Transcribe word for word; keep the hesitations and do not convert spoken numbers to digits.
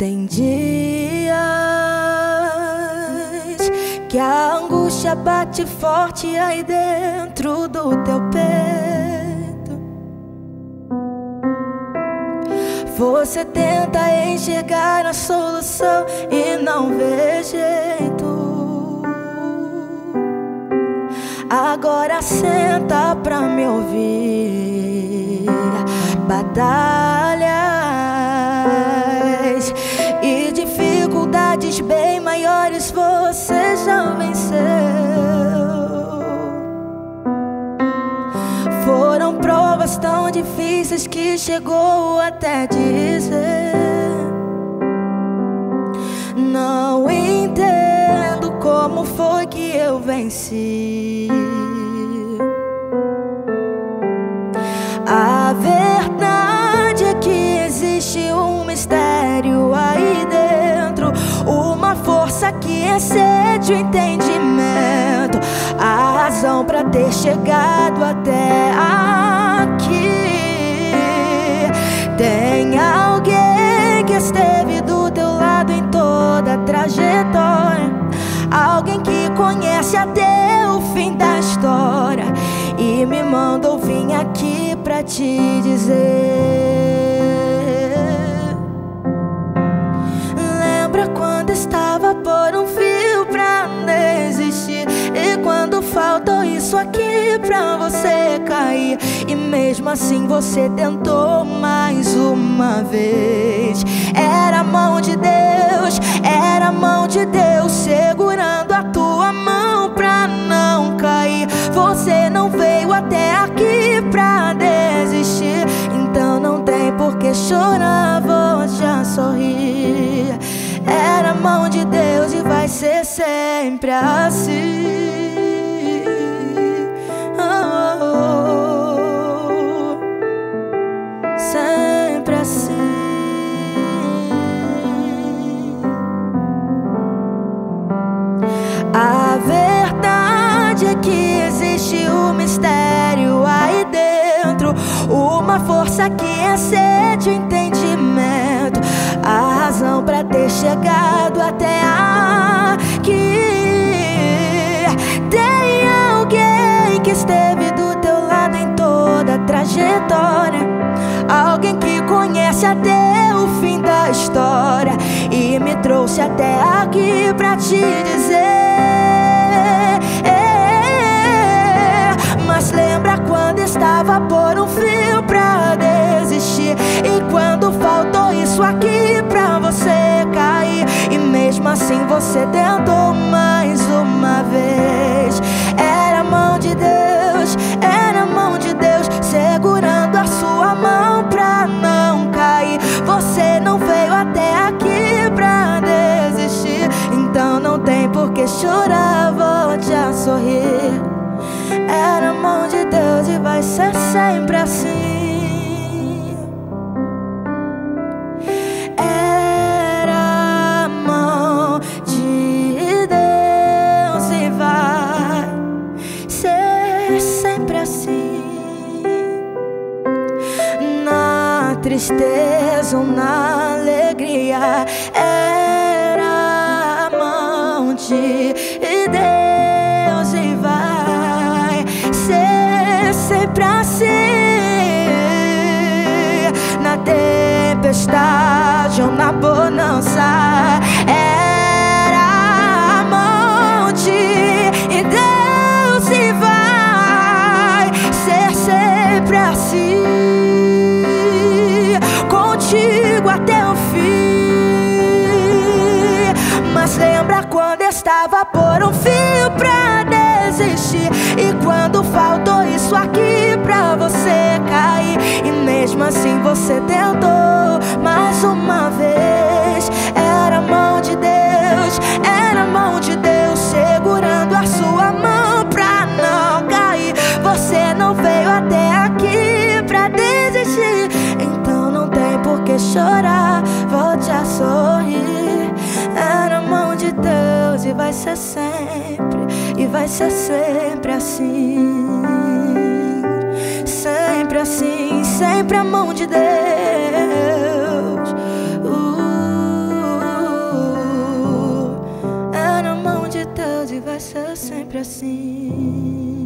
Tem dias que a angústia bate forte aí dentro do teu peito. Você tenta enxergar a solução e não vê jeito. Agora senta pra me ouvir. Batalhas e dificuldades bem maiores você já venceu. Foram provas tão difíceis que chegou até dizer: não entendo como foi que eu venci. A verdade é que existe um mistério aí dentro, uma força que excede o entendimento, a razão pra ter chegado até aqui. Tem alguém que esteve do teu lado em toda a trajetória, alguém que conhece até o fim da história, e me mandou vir aqui pra te dizer: lembra quando estava por um fio pra desistir, e quando faltou isso aqui pra você cair, e mesmo assim você tentou mais uma vez. Era a mão de Deus, era a mão de Deus segurando a tua mão pra não cair. Você não veio até aqui pra desistir, então não tem por que chorar, volte a sorrir. Era a mão de Deus e vai ser sempre assim. Oh, oh, oh. Sempre assim. A verdade é que existe um mistério aí dentro, uma força que excede o entendimento, a razão pra ter chegado até aqui. Tem alguém que esteve do teu lado em toda a trajetória, alguém que conhece até o fim da história, e me trouxe até aqui pra te dizer: mas lembra quando estava por um fio pra desistir, e quando faltou isso aqui pra você cair, e mesmo assim você tentou mais uma vez. Era a mão de Deus, era a mão de Deus segurando a sua mão pra não cair. Você não veio até aqui pra desistir, então não tem por que chorar, volte a sorrir. Era a mão de Deus e vai ser sempre assim. Era a mão de Deus e vai ser sempre assim. Na tristeza ou na alegria, era a mão de Deus. Sempre assim, na tempestade ou na bonança, era a mão de Deus e vai ser sempre assim, contigo até o fim. Mas lembra quando estava por um fio pra desistir, e quando faltou isso aqui pra você cair, e mesmo assim você tentou mais uma vez. Era a mão de Deus, era a mão de Deus segurando a sua mão pra não cair. Você não veio até aqui pra desistir, então não tem por que chorar, volte a sorrir. Era a mão de Deus e vai ser sempre, e vai ser sempre assim. Sempre assim, sempre a mão de Deus. uh. sempre assim.